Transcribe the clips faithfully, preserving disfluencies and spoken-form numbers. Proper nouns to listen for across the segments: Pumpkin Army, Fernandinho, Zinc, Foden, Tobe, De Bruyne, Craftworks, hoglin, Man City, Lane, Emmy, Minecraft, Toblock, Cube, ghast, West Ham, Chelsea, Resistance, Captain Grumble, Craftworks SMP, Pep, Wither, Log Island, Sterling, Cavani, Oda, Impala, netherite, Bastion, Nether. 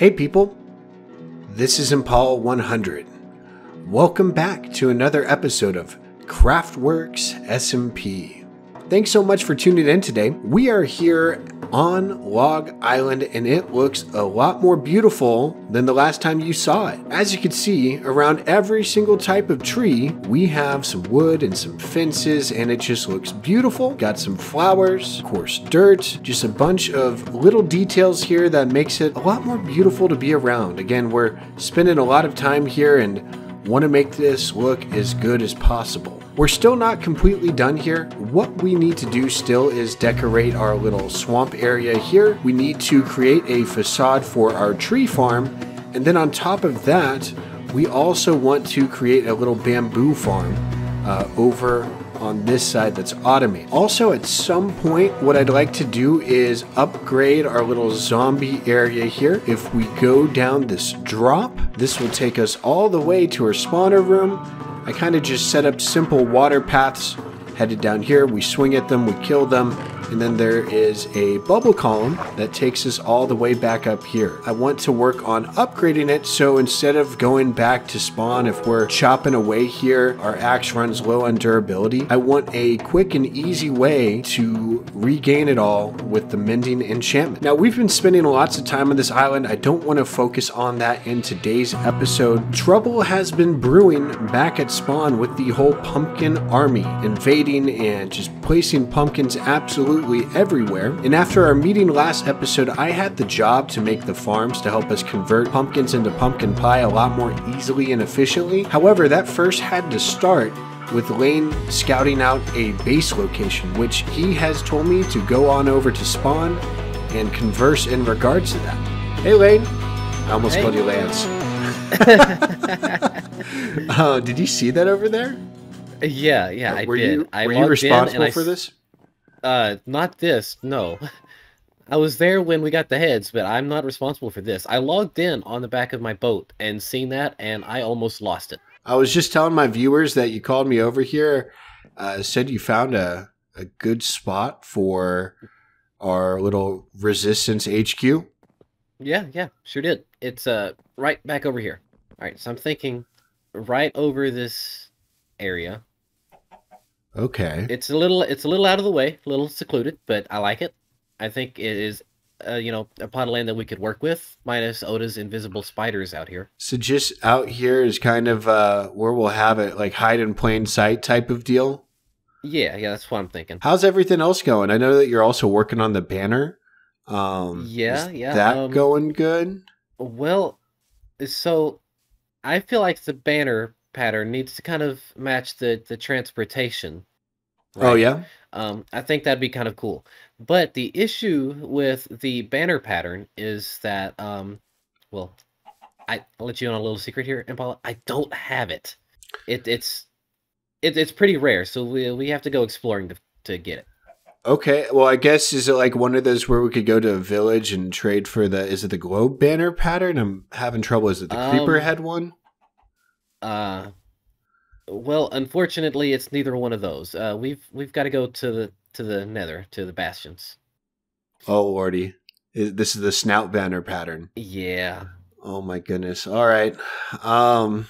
Hey people, this is Impala one hundred. Welcome back to another episode of Craftworks S M P. Thanks so much for tuning in today. We are here on Log Island and it looks a lot more beautiful than the last time you saw it. As you can see, around every single type of tree, we have some wood and some fences and it just looks beautiful. Got some flowers, coarse dirt, just a bunch of little details here that makes it a lot more beautiful to be around. Again, we're spending a lot of time here and want to make this look as good as possible. We're still not completely done here. What we need to do still is decorate our little swamp area here. We need to create a facade for our tree farm. And then on top of that, we also want to create a little bamboo farm uh, over on this side that's automated. Also, at some point, what I'd like to do is upgrade our little zombie area here. If we go down this drop, this will take us all the way to our spawner room. I kind of just set up simple water paths, headed down here, we swing at them, we kill them, and then there is a bubble column that takes us all the way back up here. I want to work on upgrading it, so instead of going back to spawn, if we're chopping away here, our axe runs low on durability. I want a quick and easy way to regain it all with the mending enchantment. Now, we've been spending lots of time on this island. I don't want to focus on that in today's episode. Trouble has been brewing back at spawn with the whole pumpkin army invading and just placing pumpkins absolutely everywhere. And after our meeting last episode, I had the job to make the farms to help us convert pumpkins into pumpkin pie a lot more easily and efficiently. However, that first had to start with Lane scouting out a base location, which he has told me to go on over to spawn and converse in regards to that. Hey Lane. I almost hey. called you Lance. Oh, did you see that over there? Yeah, yeah, uh, were I did. You, I were you responsible for I... this? Uh, not this, no. I was there when we got the heads, but I'm not responsible for this. I logged in on the back of my boat and seen that, and I almost lost it. I was just telling my viewers that you called me over here, uh, said you found a, a good spot for our little Resistance H Q. Yeah, yeah, sure did. It's uh right back over here. All right, so I'm thinking right over this area. Okay. It's a little, it's a little out of the way, a little secluded, but I like it. I think it is, uh, you know, a pot of land that we could work with, minus Oda's invisible spiders out here. So just out here is kind of uh, where we'll have it, like hide in plain sight type of deal? Yeah, yeah, that's what I'm thinking. How's everything else going? I know that you're also working on the banner. Um, yeah, is yeah. Is that um, going good? Well, so I feel like the banner pattern needs to kind of match the the transportation, right? Oh yeah. um I think that'd be kind of cool, but the issue with the banner pattern is that um well, I, I'll let you in on a little secret here, Impala. I don't have it. It it's it, it's pretty rare, so we, we have to go exploring to, to get it. Okay, well, I guess, is it like one of those where we could go to a village and trade for the, is it the globe banner pattern? I'm having trouble. Is it the um, creeper head one? Uh, well, unfortunately, it's neither one of those. Uh, we've we've got to go to the to the Nether, to the Bastions. Oh lordy, this is the snout banner pattern. Yeah. Oh my goodness. All right. Um,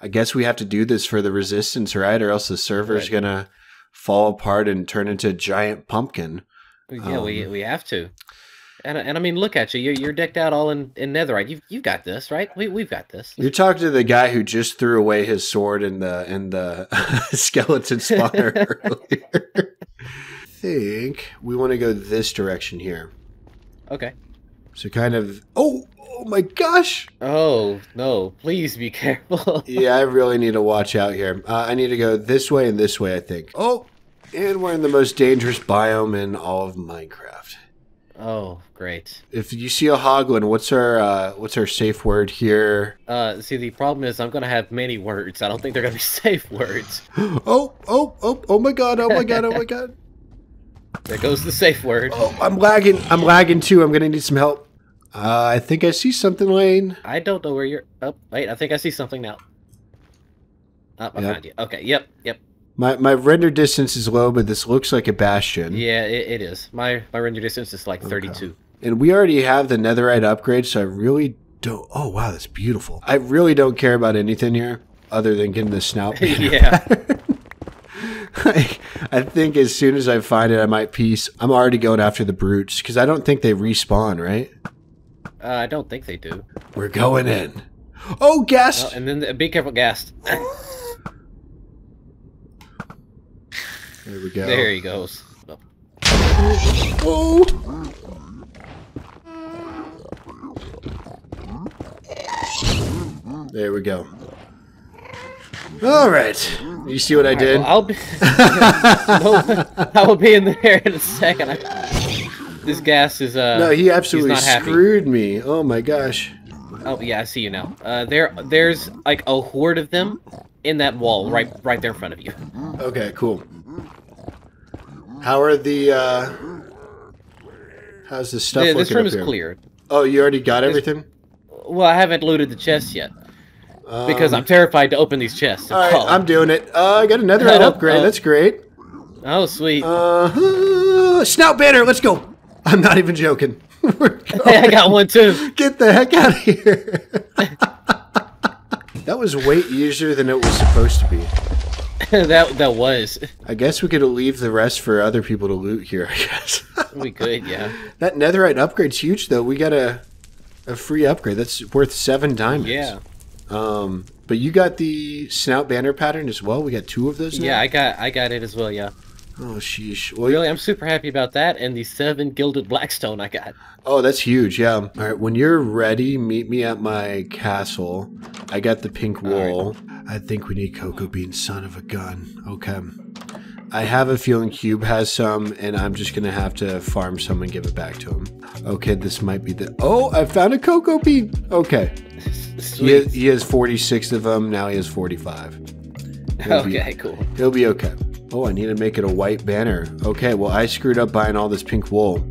I guess we have to do this for the Resistance, right? Or else the server's right. gonna fall apart and turn into a giant pumpkin. Yeah, um, we we have to. And, and I mean, look at you. You're, you're decked out all in, in netherite. You've, you've got this, right? We, we've got this. You're talking to the guy who just threw away his sword in the, in the skeleton spawner earlier. I think we want to go this direction here. Okay. So kind of... Oh, oh my gosh! Oh, no. Please be careful. Yeah, I really need to watch out here. Uh, I need to go this way and this way, I think. Oh, and we're in the most dangerous biome in all of Minecraft. Oh, great. If you see a hoglin, what's our uh, what's our safe word here? Uh, see, the problem is I'm going to have many words. I don't think they're going to be safe words. Oh, oh, oh, oh my god, oh my god, oh my god. There goes the safe word. Oh, I'm lagging. I'm lagging too. I'm going to need some help. Uh, I think I see something, Lane. I don't know where you're... Oh, wait, I think I see something now. Oh, I found you. Okay, yep, yep. My, my render distance is low, but this looks like a bastion. Yeah, it, it is. My my render distance is like thirty-two. Okay. And we already have the netherite upgrade, so I really don't... Oh, wow, that's beautiful. I really don't care about anything here other than getting the snout. Yeah. I, I think as soon as I find it, I might piece. I'm already going after the brutes, because I don't think they respawn, right? Uh, I don't think they do. We're going in. Oh, Ghast! Oh, and then the, be careful, Ghast. There we go. There he goes. Whoa! There we go. All right. You see what All I did? Right, well, I'll be. I will be in there in a second. I, this Ghast is. Uh, no, he absolutely screwed happy. me. Oh my gosh. Oh yeah, I see you now. Uh, there, there's like a horde of them in that wall, right, right there in front of you. Okay, cool. How are the? Uh, how's the stuff? The, this room is cleared. Oh, you already got this, everything. Well, I haven't looted the chest yet. Because I'm terrified to open these chests. All right, oh. I'm doing it. Uh, I got another netherite oh, upgrade. Oh. That's great. Oh, sweet. Uh, snout banner. Let's go. I'm not even joking. Hey, I got one too. Get the heck out of here. That was way easier than it was supposed to be. that that was. I guess we could leave the rest for other people to loot here. I guess we could. Yeah. That netherite upgrade's huge, though. We got a a free upgrade that's worth seven diamonds. Yeah. Um, but you got the snout banner pattern as well. We got two of those now? Yeah, I got I got it as well, yeah. Oh, sheesh. Well, really, I'm super happy about that and the seven gilded blackstone I got. Oh, that's huge, yeah. All right, when you're ready, meet me at my castle. I got the pink wool. Right. I think we need cocoa beans, son of a gun. Okay. I have a feeling Cube has some, and I'm just going to have to farm some and give it back to him. Okay, this might be the... Oh, I found a cocoa bean. Okay. He, he has forty-six of them. Now he has forty-five. He'll okay, be, cool. He'll be okay. Oh, I need to make it a white banner. Okay, well, I screwed up buying all this pink wool.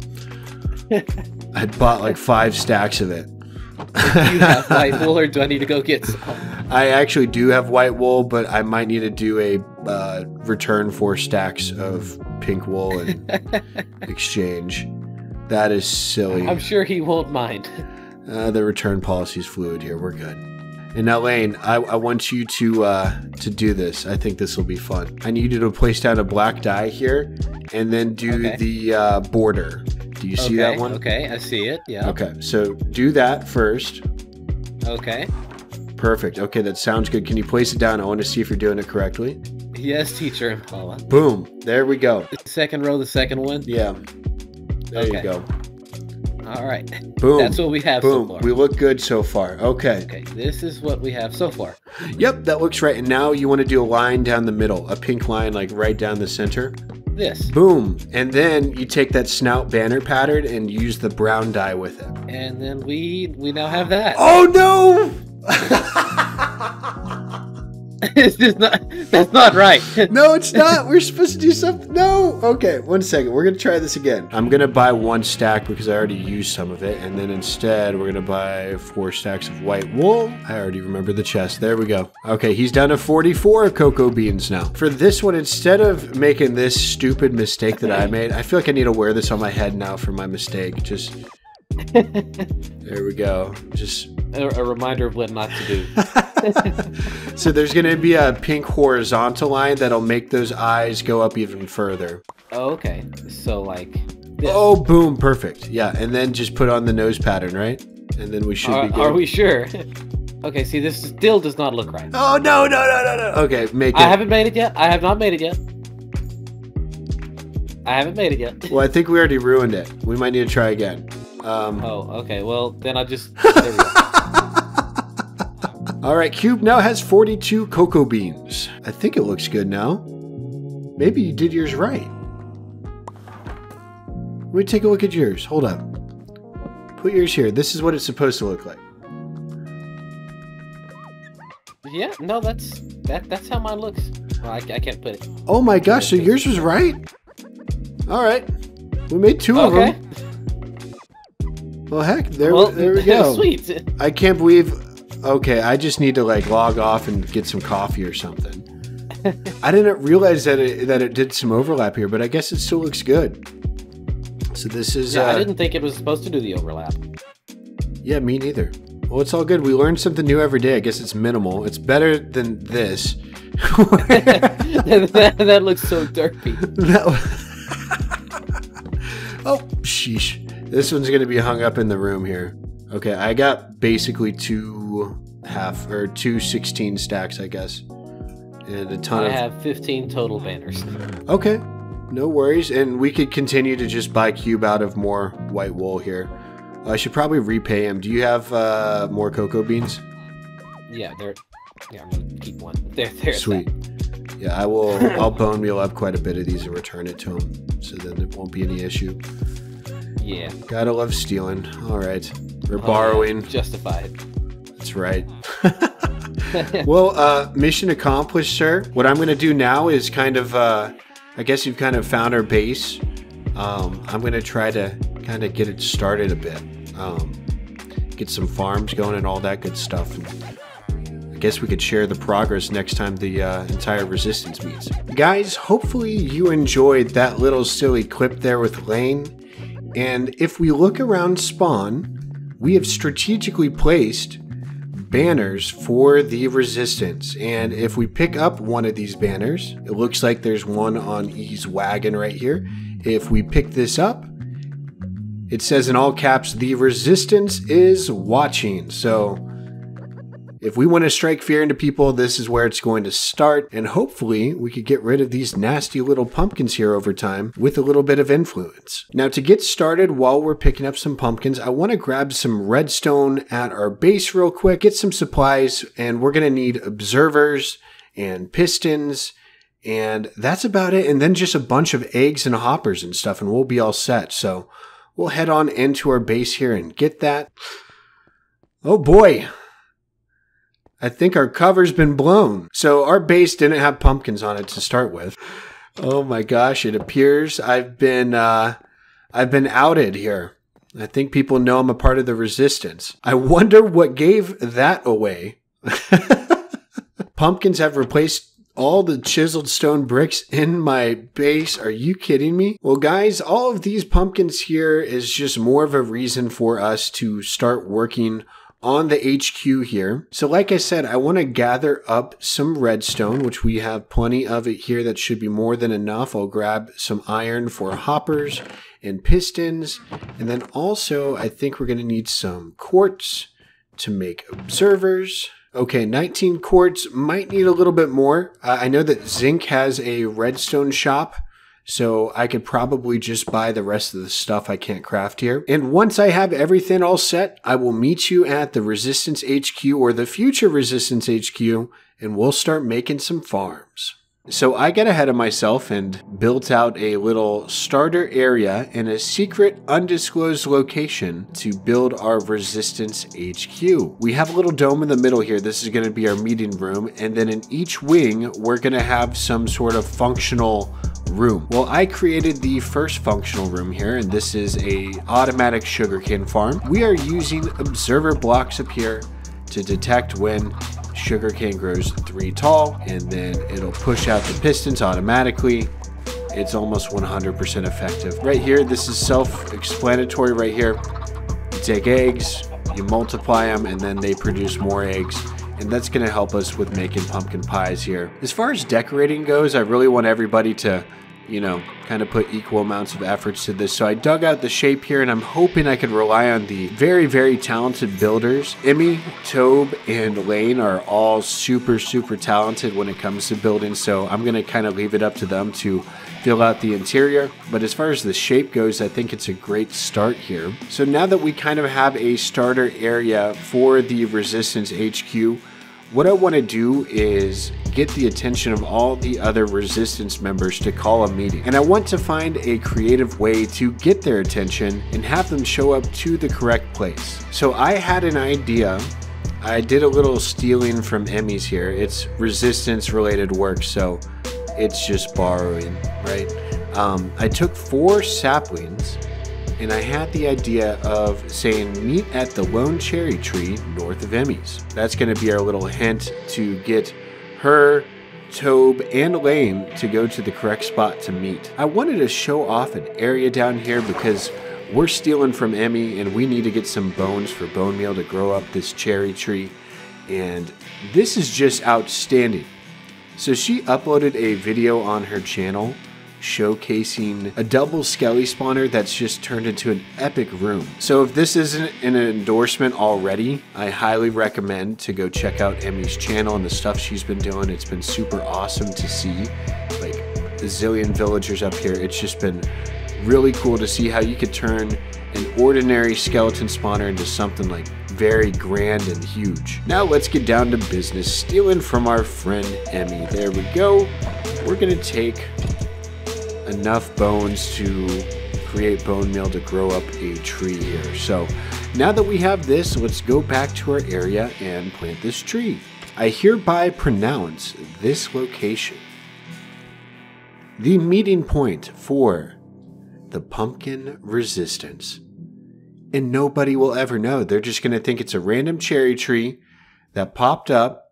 I bought like five stacks of it. Do you have white wool, or do I need to go get some? I actually do have white wool, but I might need to do a uh, return four stacks of pink wool and exchange. That is silly. I'm sure he won't mind. Uh, the return policy is fluid here. We're good. And now, Lane, I, I want you to uh, to do this. I think this will be fun. I need you to place down a black die here and then do okay. the uh, border. Do you okay, see that one? Okay, I see it. Yeah. Okay, so do that first. Okay. Perfect. Okay, that sounds good. Can you place it down? I want to see if you're doing it correctly. Yes, teacher Impala. Boom. There we go. The second row, the second one? Yeah. There okay. you go. All right. Boom. That's what we have Boom. so far. We look good so far. Okay. Okay. This is what we have so far. Yep. That looks right. And now you want to do a line down the middle, a pink line, like right down the center. This. Boom. And then you take that snout banner pattern and use the brown dye with it. And then we we now have that. Oh, no. It's just not. That's not right. No, it's not. We're supposed to do something. No. Okay, one second. We're going to try this again. I'm going to buy one stack because I already used some of it. And then instead, we're going to buy four stacks of white wool. I already remember the chest. There we go. Okay, he's down to forty-four cocoa beans now. For this one, instead of making this stupid mistake that I made, I feel like I need to wear this on my head now for my mistake. Just... There we go. Just a, a reminder of what not to do. So there's going to be a pink horizontal line that'll make those eyes go up even further. Oh, okay. So like this. Oh, boom. Perfect. Yeah. And then just put on the nose pattern, right? And then we should are, be good. Are we sure? Okay. See, this still does not look right. Oh, no, no, no, no, no. Okay. Make it. I haven't made it yet. I have not made it yet. I haven't made it yet. Well, I think we already ruined it. We might need to try again. Um, oh, okay. Well, then I just... There we go. All right, Cube now has forty-two cocoa beans. I think it looks good now. Maybe you did yours right. Let me take a look at yours. Hold up. Put yours here. This is what it's supposed to look like. Yeah, no, that's that. That's how mine looks. Well, I, I can't put it. Oh my gosh, so yours was right? All right. We made two of them. Okay. Well, heck, there, well, there we go. Sweet. I can't believe... Okay, I just need to, like, log off and get some coffee or something. I didn't realize that it, that it did some overlap here, but I guess it still looks good. So this is... Yeah, uh, I didn't think it was supposed to do the overlap. Yeah, me neither. Well, it's all good. We learn something new every day. I guess it's minimal. It's better than this. that, that looks so derpy. Oh, sheesh. This one's going to be hung up in the room here. Okay, I got basically two half, or two sixteen stacks, I guess. And a ton I of... I have fifteen total banners. Okay. No worries, and we could continue to just buy Cube out of more white wool here. I should probably repay him. Do you have uh, more cocoa beans? Yeah, they're. Yeah, I'm gonna keep one. They're there. Sweet. That. Yeah, I will. I'll bone meal up quite a bit of these and return it to him, so then it won't be any issue. Yeah. Gotta love stealing. All right, or oh, borrowing. Yeah. Justified. That's right. Well, uh, mission accomplished, sir. What I'm gonna do now is kind of. Uh, I guess you've kind of found our base. Um, I'm going to try to kind of get it started a bit. Um, get some farms going and all that good stuff. And I guess we could share the progress next time the uh, entire Resistance meets. Guys, hopefully you enjoyed that little silly clip there with Lane. And if we look around spawn, we have strategically placed banners for the Resistance, and if we pick up one of these banners, it looks like there's one on E's wagon right here. If we pick this up, it says in all caps, the Resistance is watching. So if we want to strike fear into people, this is where it's going to start, and hopefully we could get rid of these nasty little pumpkins here over time with a little bit of influence. Now, to get started, while we're picking up some pumpkins, I want to grab some redstone at our base real quick, get some supplies, and we're going to need observers and pistons, and that's about it, and then just a bunch of eggs and hoppers and stuff, and we'll be all set. So we'll head on into our base here and get that. Oh boy! I think our cover's been blown. So our base didn't have pumpkins on it to start with. Oh my gosh, it appears I've been uh, I've been outed here. I think people know I'm a part of the Resistance. I wonder what gave that away. Pumpkins have replaced all the chiseled stone bricks in my base. Are you kidding me? Well, guys, all of these pumpkins here is just more of a reason for us to start working on the H Q here. So like I said, I want to gather up some redstone, which we have plenty of it here. That should be more than enough. I'll grab some iron for hoppers and pistons. And then also, I think we're going to need some quartz to make observers. Okay, nineteen quartz. Might need a little bit more. Uh, I know that Zinc has a redstone shop, so I could probably just buy the rest of the stuff I can't craft here. And once I have everything all set, I will meet you at the Resistance H Q, or the future Resistance H Q, and we'll start making some farms. So I got ahead of myself and built out a little starter area in a secret undisclosed location to build our Resistance H Q. We have a little dome in the middle here. This is going to be our meeting room. And then in each wing, we're going to have some sort of functional room. Well, I created the first functional room here, and this is a automatic sugarcane farm. We are using observer blocks up here to detect when sugarcane grows three tall, and then it'll push out the pistons automatically. It's almost one hundred percent effective. Right here, this is self-explanatory right here. You take eggs, you multiply them, and then they produce more eggs. And that's gonna help us with making pumpkin pies here. As far as decorating goes, I really want everybody to, you know, kind of put equal amounts of efforts to this. So I dug out the shape here, and I'm hoping I could rely on the very, very talented builders. Emmy, Tobe, and Lane are all super, super talented when it comes to building. So I'm gonna kind of leave it up to them to fill out the interior. But as far as the shape goes, I think it's a great start here. So now that we kind of have a starter area for the Resistance H Q, what I want to do is get the attention of all the other Resistance members to call a meeting. And I want to find a creative way to get their attention and have them show up to the correct place. So I had an idea. I did a little stealing from Emmy's here. It's Resistance related work, so it's just borrowing, right? Um, I took four saplings, and I had the idea of saying, meet at the lone cherry tree north of Emmy's. That's gonna be our little hint to get her Tobe, and Lane to go to the correct spot to meet. I wanted to show off an area down here because we're stealing from Emmy and we need to get some bones for bone meal to grow up this cherry tree. And this is just outstanding. So she uploaded a video on her channel showcasing a double skelly spawner that's just turned into an epic room. So if this isn't an endorsement already, I highly recommend to go check out Emmy's channel and the stuff she's been doing. It's been super awesome to see, like a zillion villagers up here. It's just been really cool to see how you could turn an ordinary skeleton spawner into something like very grand and huge. Now let's get down to business, stealing from our friend Emmy. There we go. We're gonna take enough bones to create bone meal to grow up a tree here. So now that we have this, let's go back to our area and plant this tree. I hereby pronounce this location the meeting point for the Pumpkin Resistance. And nobody will ever know. They're just going to think it's a random cherry tree that popped up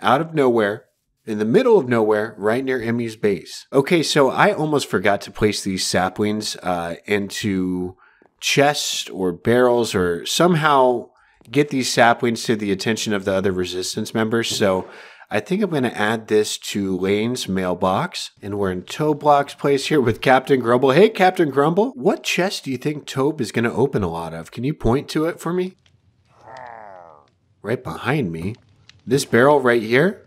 out of nowhere in the middle of nowhere, right near Emmy's base. Okay, so I almost forgot to place these saplings uh, into chests or barrels, or somehow get these saplings to the attention of the other resistance members. So I think I'm gonna add this to Lane's mailbox, and we're in Toblock's place here with Captain Grumble. Hey, Captain Grumble, what chest do you think Tobe is gonna open a lot of? Can you point to it for me? Right behind me. This barrel right here?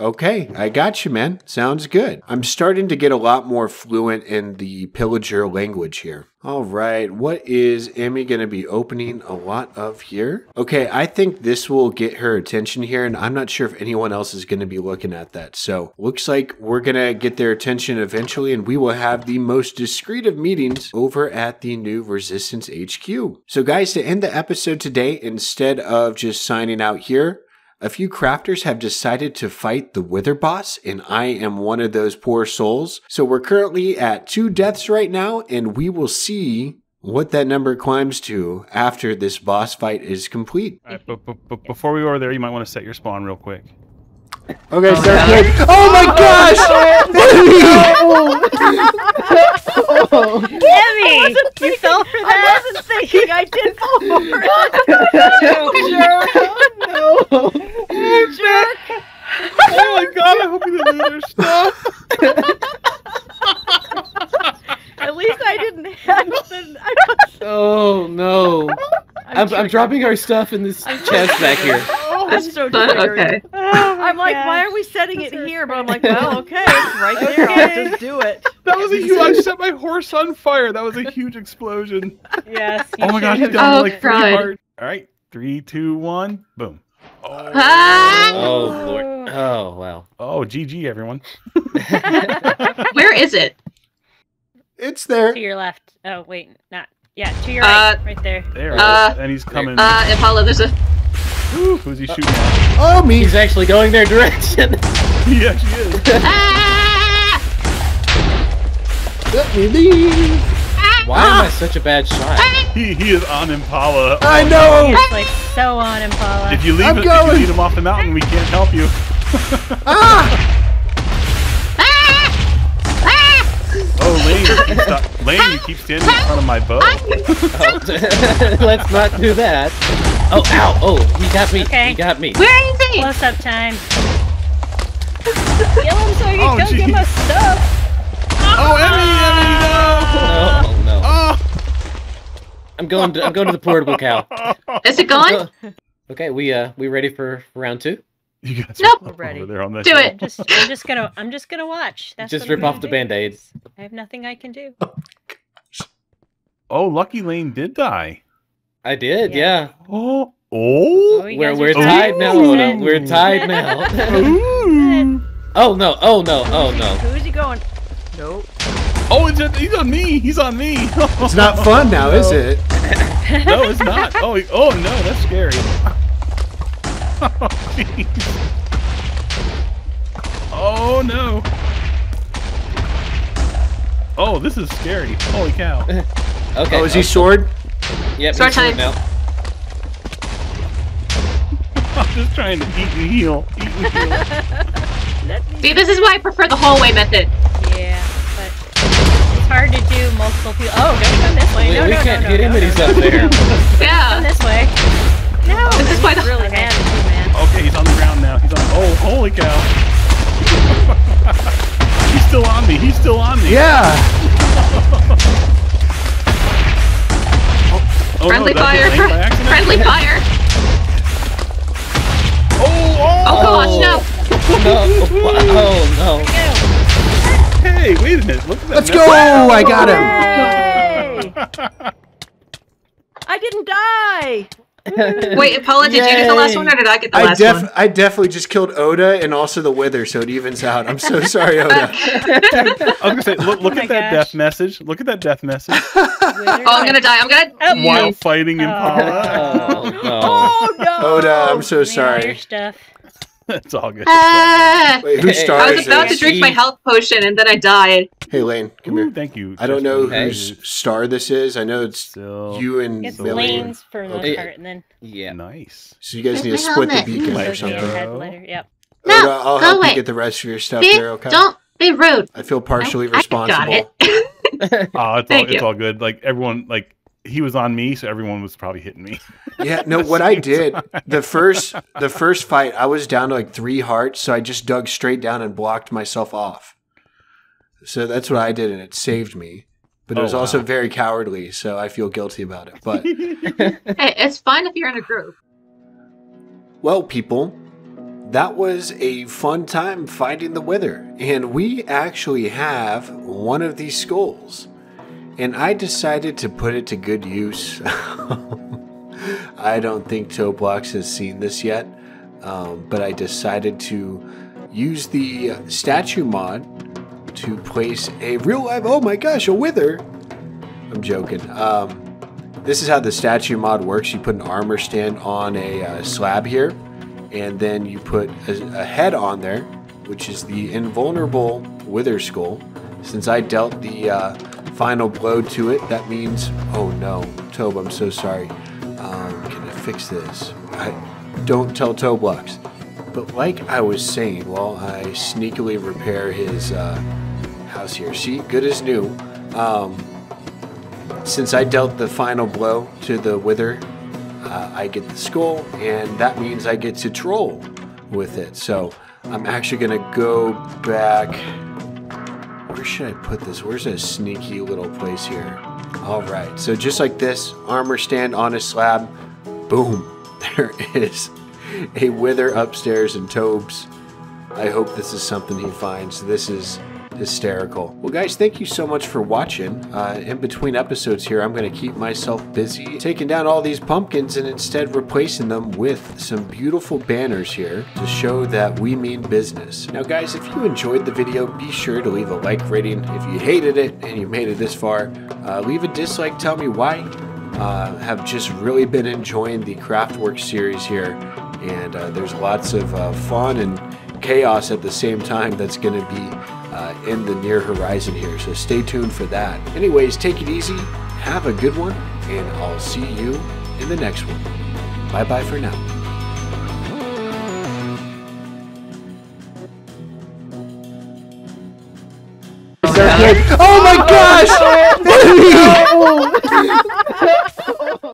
Okay, I got you, man. Sounds good. I'm starting to get a lot more fluent in the pillager language here. All right, what is Emmy going to be opening a lot of here? Okay, I think this will get her attention here, and I'm not sure if anyone else is going to be looking at that. So looks like we're going to get their attention eventually, and we will have the most discreet of meetings over at the new Resistance H Q. So guys, to end the episode today, instead of just signing out here, a few crafters have decided to fight the Wither boss, and I am one of those poor souls. So we're currently at two deaths right now, and we will see what that number climbs to after this boss fight is complete. All right, but, but, but before we go over there, you might want to set your spawn real quick. Okay, oh, start quick. Oh my gosh! Oh, Emmy! Emmy! You fell for that? I wasn't thinking, I did fall for it! Oh, no, no. Hey, jerk! Oh my god, I hope you didn't lose your stuff! At least I didn't have the... I was... Oh no. I'm, I'm, I'm dropping our stuff in this chest back here. I'm so tired. Okay. Oh, I'm like, gosh. Why are we setting it here? But I'm like, well, okay, it's right there. Okay. I'll just do it. That was a huge. I set my horse on fire. That was a huge explosion. Yes. Oh my gosh, he died like three hard. All right, three, two, one, boom. Oh, ah! Oh Lord. Oh wow. Oh, G G everyone. Where is it? It's there. To your left. Oh wait, not. Yeah, to your uh, right, right there. There. It uh, is. And he's coming. Uh, Impala, there's a. Ooh, who's he shooting uh, at? Oh, me! He's actually going their direction! He actually is. Ah! Let me leave! Ah! Why ah! am I such a bad shot? He, he is on Impala. I know! He's like so on Impala. If you leave him, if you lead him off the mountain, we can't help you. Ah! Ah! Ah! Oh, Lane, you stop. Lane, you keep standing in front of my bow. Oh, let's not do that. Oh, ow! Oh, he got me! Okay. He got me! Where are you going? Close up time. Yell him so you can oh, go geez. Get my stuff! Oh, Emmy! Emmy, no! No, no. Oh. I'm going to I'm going to the portable cow. Is it gone? Okay, we uh we ready for round two? You guys nope. We're ready. There on that do show. It. I'm just I'm just gonna I'm just gonna watch. That's just what rip I'm off the band-aids. I have nothing I can do. Oh, gosh. Oh, Lucky Lane did die. I did, yeah. yeah. Oh, oh. oh we're we're tied now, Oda. We're tied now. Oh no! Oh no! Oh no! Who's he going? Nope. Oh, it's a, he's on me. He's on me. It's not fun now, no. is it? No, it's not. Oh, he, oh no, that's scary. Oh, jeez. Oh no. Oh, this is scary. Holy cow. Okay. Oh, is he sword? Yeah, it's our time. Now. I'm just trying to eat and heal. Eat and heal. See, this is why I prefer the hallway method. Yeah, but it's hard to do multiple people. Oh, don't come this way. Wait, no, we no, can't no, hit no, him no, when no, he's up there. Yeah. Come this way. No. This is why the really man. Okay, he's on the ground now. He's on. Oh, holy cow. He's still on me. He's still on me. Yeah. oh, oh, Friendly no, fire. Friendly fire. Oh, oh. Oh gosh, no. No. Oh no. Hey, wait a minute. Look at that. Let's go! Wow. I got him! I didn't die! Wait, Paula, did Yay. you get the last one or did I get the I last one? I definitely just killed Oda and also the Wither, so it evens out. I'm so sorry, Oda. I was gonna say, look, look oh at that gosh. death message. Look at that death message. Oh, I'm gonna die. I'm gonna die. While fighting Impala. Oh, no. Oh no! Oda, I'm so sorry. It's all good. Uh, Wait, who started? I was about this? to drink my health potion and then I died. Hey, Lane, come Ooh, here. Thank you. I don't know hey. whose star this is. I know it's so, you and It's Billy. Lane's for the okay. most part, and then yeah, nice. So you guys Where's need to split helmet? the beacon or something. Yep. No, Oda, I'll help away. you get the rest of your stuff they, there. Okay. Don't be rude. I feel partially I, responsible. I got it. oh, it's all, it's all good. Like everyone, like. He was on me, so everyone was probably hitting me. Yeah, no, what I did, time. the first the first fight, I was down to like three hearts, so I just dug straight down and blocked myself off. So that's what I did, and it saved me. But it oh, was wow. also very cowardly, so I feel guilty about it. But hey, it's fine if you're in a group. Well, people, that was a fun time finding the Wither. And we actually have one of these skulls. And I decided to put it to good use. I don't think Toblock has seen this yet, um, but I decided to use the statue mod to place a real live, oh my gosh, a Wither. I'm joking. Um, this is how the statue mod works. You put an armor stand on a uh, slab here, and then you put a, a head on there, which is the invulnerable Wither skull. Since I dealt the uh, final blow to it, that means, oh no, Tobe, I'm so sorry. Um, can I fix this? I, don't tell Toblock. But like I was saying, while I sneakily repair his uh, house here, see, good as new. Um, since I dealt the final blow to the Wither, uh, I get the skull, and that means I get to troll with it. So I'm actually gonna go back. Where should I put this? Where's a sneaky little place here? All right, so just like this, armor stand on a slab, boom, there is a Wither upstairs in Tobe's. I hope this is something he finds. This is hysterical. Well, guys, thank you so much for watching. Uh, in between episodes here, I'm gonna keep myself busy taking down all these pumpkins and instead replacing them with some beautiful banners here to show that we mean business. Now, guys, if you enjoyed the video, be sure to leave a like rating. If you hated it and you made it this far, uh, leave a dislike, tell me why. Uh, have just really been enjoying the Craftworks series here, and uh, there's lots of uh, fun and chaos at the same time that's gonna be Uh, in the near horizon here, so stay tuned for that. Anyways, take it easy, have a good one, and I'll see you in the next one. Bye bye for now. Oh my gosh!